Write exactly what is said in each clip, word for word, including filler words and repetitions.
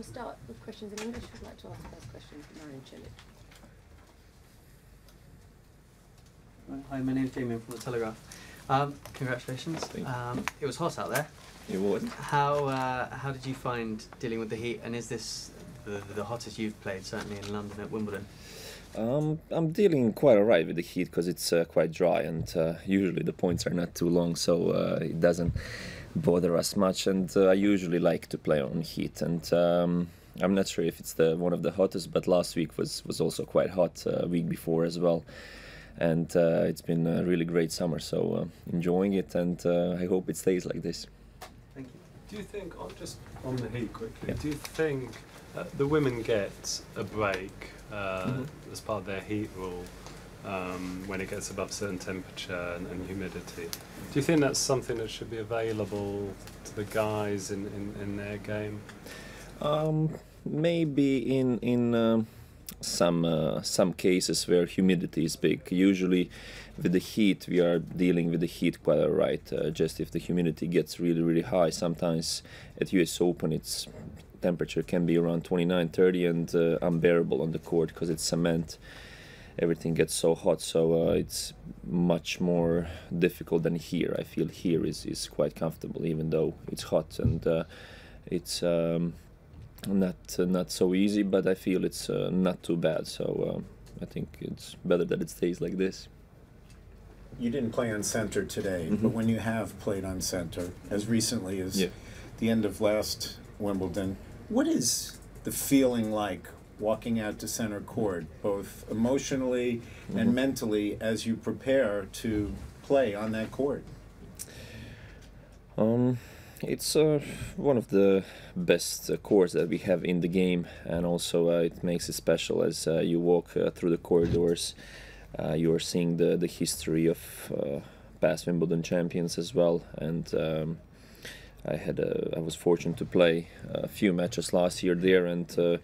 we'll start with questions in English. I'd like to ask the first question from Marin Cilic. Hi, my name's Damien from the Telegraph. Um, congratulations. Um, it was hot out there. It was. How, uh, how did you find dealing with the heat, and is this the, the hottest you've played, certainly in London at Wimbledon? Um, I'm dealing quite alright with the heat because it's uh, quite dry, and uh, usually the points are not too long, so uh, it doesn't bother us much. And uh, I usually like to play on heat, and um, I'm not sure if it's the one of the hottest, but last week was was also quite hot, uh, week before as well, and uh, it's been a really great summer, so uh, enjoying it, and uh, I hope it stays like this. Thank you. Do you think, oh, just on the heat quickly, yeah. do you think uh, the women get a break Uh, mm-hmm. as part of their heat rule um, when it gets above certain temperature and, and humidity? Do you think that's something that should be available to the guys in, in, in their game? Um, maybe in in uh, some uh, some cases where humidity is big. Usually with the heat we are dealing with the heat quite all right. Uh, just if the humidity gets really really high, sometimes at U S Open it's temperature can be around twenty-nine, thirty and uh, unbearable on the court because it's cement, everything gets so hot, so uh, it's much more difficult than here. I feel here is, is quite comfortable even though it's hot, and uh, it's um, not uh, not so easy, but I feel it's uh, not too bad, so um, I think it's better that it stays like this. You didn't play on center today, mm-hmm. but when you have played on center, as recently as yeah. the end of last Wimbledon, what is the feeling like walking out to center court, both emotionally mm-hmm. and mentally, as you prepare to play on that court? Um, it's uh, one of the best uh, courts that we have in the game, and also uh, it makes it special as uh, you walk uh, through the corridors. Uh, you are seeing the, the history of uh, past Wimbledon champions as well, and um, I had a, I was fortunate to play a few matches last year there, and uh,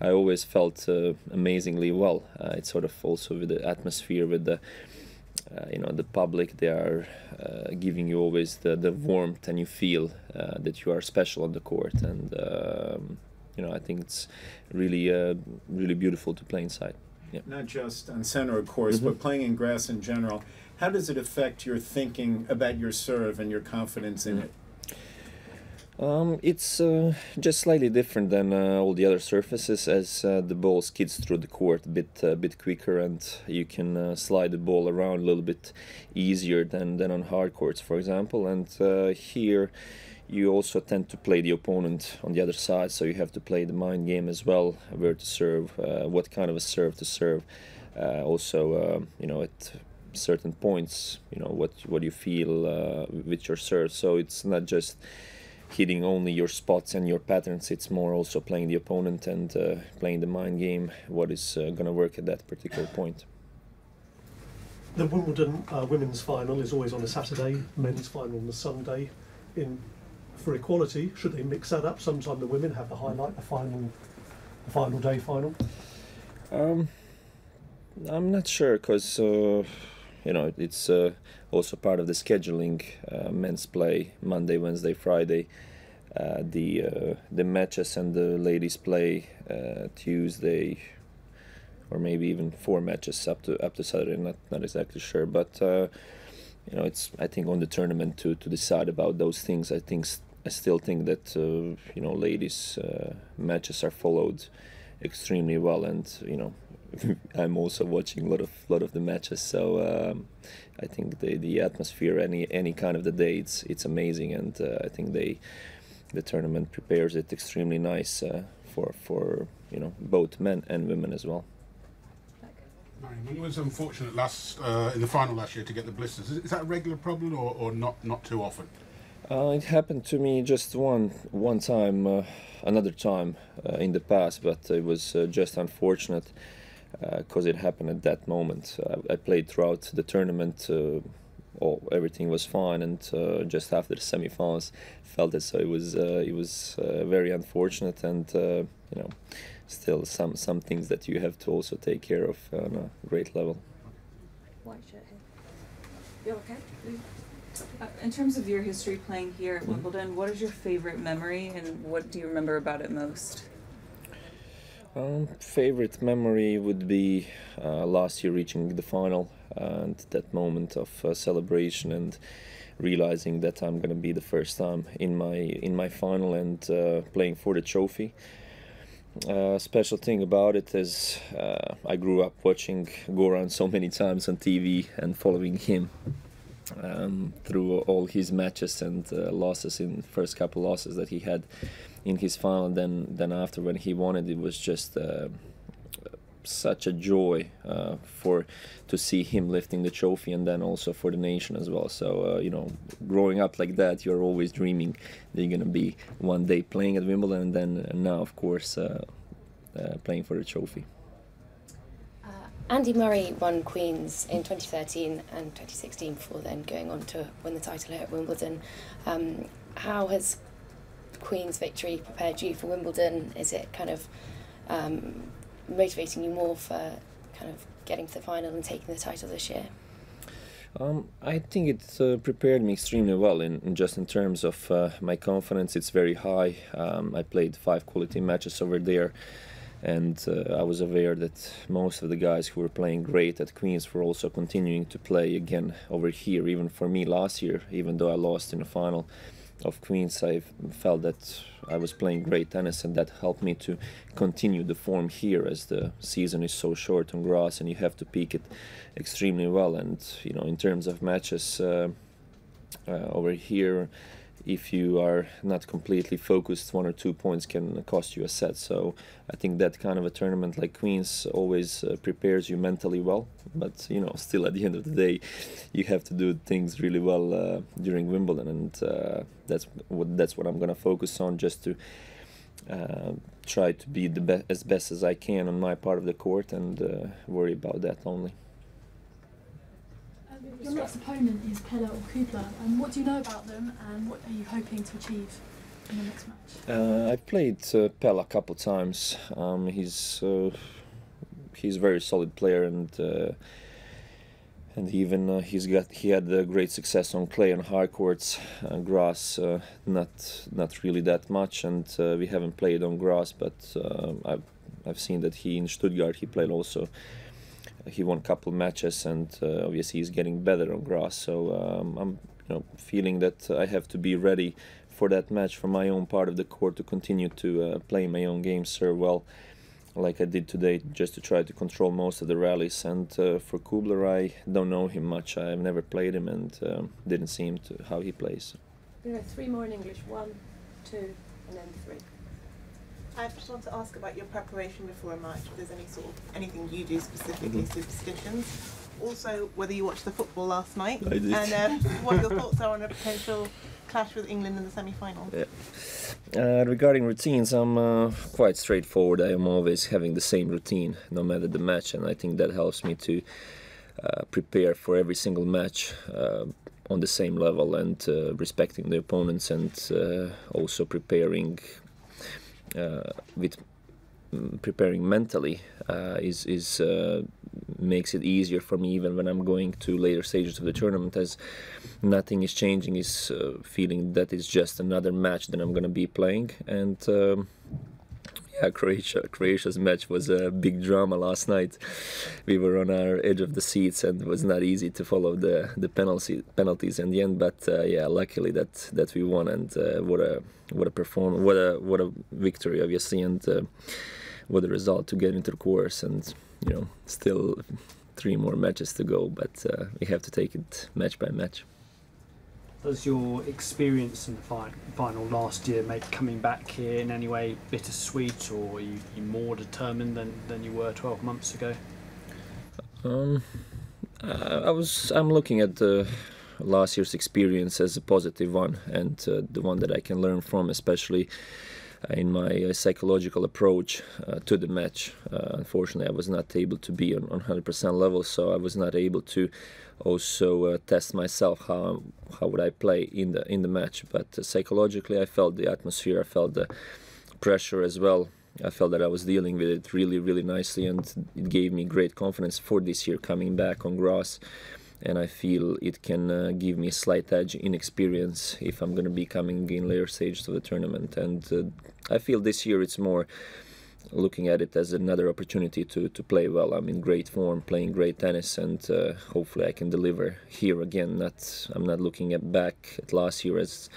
I always felt uh, amazingly well. Uh, it's sort of also with the atmosphere, with the uh, you know the public. They are uh, giving you always the the warmth, and you feel uh, that you are special on the court. And um, you know I think it's really uh, really beautiful to play inside. Yeah. Not just on center, of course, mm-hmm. but playing in grass in general. How does it affect your thinking about your serve and your confidence in mm-hmm. it? Um, it's uh, just slightly different than uh, all the other surfaces, as uh, the ball skids through the court a bit, uh, bit quicker, and you can uh, slide the ball around a little bit easier than, than on hard courts, for example. And uh, here you also tend to play the opponent on the other side, so you have to play the mind game as well, where to serve, uh, what kind of a serve to serve. Uh, also, uh, you know, it... certain points, you know, what what you feel uh, with your serve. So it's not just hitting only your spots and your patterns, it's more also playing the opponent and uh, playing the mind game, what is uh, going to work at that particular point. The Wimbledon uh, women's final is always on a Saturday, men's final on the Sunday. In for equality, should they mix that up? Sometime the women have the highlight, the final, the final day final. Um, I'm not sure, because uh, you know, it's uh, also part of the scheduling. Uh, men's play Monday, Wednesday, Friday. Uh, the uh, the matches and the ladies play uh, Tuesday, or maybe even four matches up to up to Saturday. Not not exactly sure, but uh, you know, it's I think on the tournament to to decide about those things. I think I still think that uh, you know, ladies uh, matches are followed extremely well, and you know. I'm also watching a lot of lot of the matches, so um, I think the the atmosphere, any any kind of the day, it's it's amazing, and uh, I think they the tournament prepares it extremely nice uh, for for you know both men and women as well. It was unfortunate last uh, in the final last year to get the blisters. Is that a regular problem, or, or not not too often? Uh, it happened to me just one one time, uh, another time uh, in the past, but it was uh, just unfortunate. Because uh, it happened at that moment. Uh, I played throughout the tournament, uh, oh, everything was fine, and uh, just after the semi-finals felt it, so it was uh, it was uh, very unfortunate, and uh, you know, still some some things that you have to also take care of on a great level. White shirt here. You okay? Uh, in terms of your history playing here at Wimbledon, mm-hmm. what is your favorite memory, and what do you remember about it most? Um, favorite memory would be uh, last year reaching the final and that moment of uh, celebration and realizing that I'm going to be the first time in my in my final and uh, playing for the trophy. Uh, special thing about it is uh, I grew up watching Goran so many times on T V and following him um, through all his matches and uh, losses, in first couple losses that he had in his final, and then then after when he won it, it was just uh, such a joy uh, for to see him lifting the trophy, and then also for the nation as well. So uh, you know, growing up like that, you're always dreaming that you're gonna be one day playing at Wimbledon, and then and now of course uh, uh, playing for the trophy. Uh, Andy Murray won Queen's in twenty thirteen and twenty sixteen before then going on to win the title here at Wimbledon. Um, how has Queen's victory prepared you for Wimbledon? Is it kind of um, motivating you more for kind of getting to the final and taking the title this year? Um, I think it uh, prepared me extremely well in, in just in terms of uh, my confidence. It's very high. Um, I played five quality matches over there, and uh, I was aware that most of the guys who were playing great at Queen's were also continuing to play again over here. Even for me last year, even though I lost in the final of Queen's, I felt that I was playing great tennis, and that helped me to continue the form here, as the season is so short on grass and you have to peak it extremely well. And you know, in terms of matches uh, uh, over here, if you are not completely focused, one or two points can cost you a set. So I think that kind of a tournament like Queen's always uh, prepares you mentally well. But you know, still at the end of the day, you have to do things really well uh, during Wimbledon, and uh, that's what that's what I'm gonna focus on, just to uh, try to be the be as best as I can on my part of the court, and uh, worry about that only. Your next opponent is Pella or Kudla, and what do you know about them, and what are you hoping to achieve in the next match? Uh, I played uh, Pella a couple of times. Um, he's uh, he's a very solid player, and uh, and even uh, he's got he had uh, great success on clay and hard courts. Uh, grass uh, not not really that much, and uh, we haven't played on grass, but uh, I've I've seen that he in Stuttgart he played also. He won a couple matches, and uh, obviously he's getting better on grass. So um, I'm, you know, feeling that I have to be ready for that match for my own part of the court, to continue to uh, play my own game, serve well, like I did today, just to try to control most of the rallies. And uh, for Kubler, I don't know him much. I've never played him, and um, didn't see him to how he plays. There are three more in English: one, two, and then three. I just want to ask about your preparation before a match, if there's any sort of anything you do specifically, mm-hmm. superstitions. Also, whether you watched the football last night, I did. And um, what your thoughts are on a potential clash with England in the semi-final. Yeah. Uh, regarding routines, I'm uh, quite straightforward. I am always having the same routine, no matter the match, and I think that helps me to uh, prepare for every single match uh, on the same level, and uh, respecting the opponents, and uh, also preparing Uh, with preparing mentally uh, is is uh, makes it easier for me, even when I'm going to later stages of the tournament, as nothing is changing. Is uh, feeling that it's just another match that I'm gonna be playing. And um, yeah, Croatia Croatia's match was a big drama last night. We were on our edge of the seats, and it was not easy to follow the the penalty penalties in the end. But uh, yeah, luckily that that we won, and uh, what a What a perform! What a what a victory, obviously, and uh, what a result to get into the course. And you know, still three more matches to go, but uh, we have to take it match by match. Does your experience in the fi final last year make coming back here in any way bittersweet, or are you, you more determined than than you were twelve months ago? Um, uh, I was. I'm looking at the last year's experience as a positive one, and uh, the one that I can learn from, especially in my uh, psychological approach uh, to the match. Uh, unfortunately, I was not able to be on one hundred percent level, so I was not able to also uh, test myself how how would I play in the in the match. But uh, psychologically, I felt the atmosphere, I felt the pressure as well. I felt that I was dealing with it really, really nicely, and it gave me great confidence for this year coming back on grass. And I feel it can uh, give me a slight edge in experience if I'm going to be coming in later stages of the tournament. And uh, I feel this year it's more looking at it as another opportunity to, to play well. I'm in great form, playing great tennis, and uh, hopefully I can deliver here again. Not, I'm not looking at back at last year as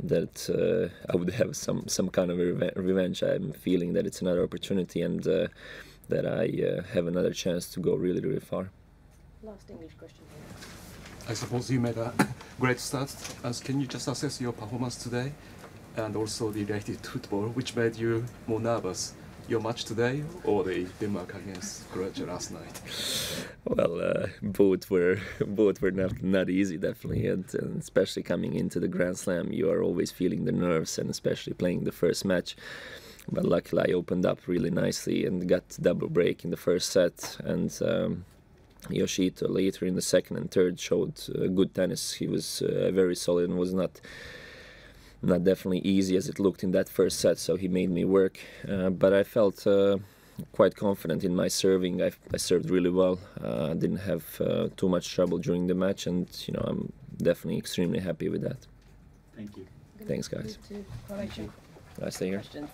that uh, I would have some, some kind of re revenge. I'm feeling that it's another opportunity, and uh, that I uh, have another chance to go really, really far. Last English question here. I suppose you made a great start. As can you just assess your performance today, and also the related football, which made you more nervous? Your match today or the Denmark against Croatia last night? Well, uh, both were both were not not easy, definitely, and, and especially coming into the Grand Slam, you are always feeling the nerves, and especially playing the first match. But luckily, I opened up really nicely and got double break in the first set, and. Um, Yoshito later in the second and third showed uh, good tennis. He was uh, very solid and was not not definitely easy as it looked in that first set, so he made me work. Uh, but I felt uh, quite confident in my serving. I, I served really well. Uh, I didn't have uh, too much trouble during the match, and you know, I'm definitely extremely happy with that. Thank you. Thanks, guys. Nice to hear.